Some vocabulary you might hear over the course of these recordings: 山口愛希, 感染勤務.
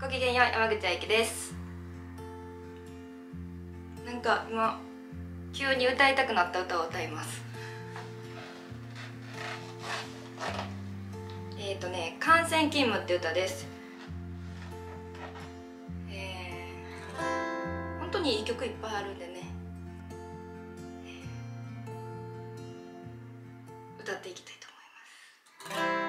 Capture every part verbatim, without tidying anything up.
ごきげんよう、山口愛希です。なんか今急に歌いたくなった歌を歌います。えっとね「感染勤務」って歌です。えー、本当にいい曲いっぱいあるんでね、歌っていきたいと思います。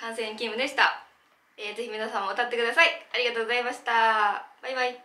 感染勤務でした。えー、ぜひ皆さんも歌ってください。ありがとうございました。バイバイ。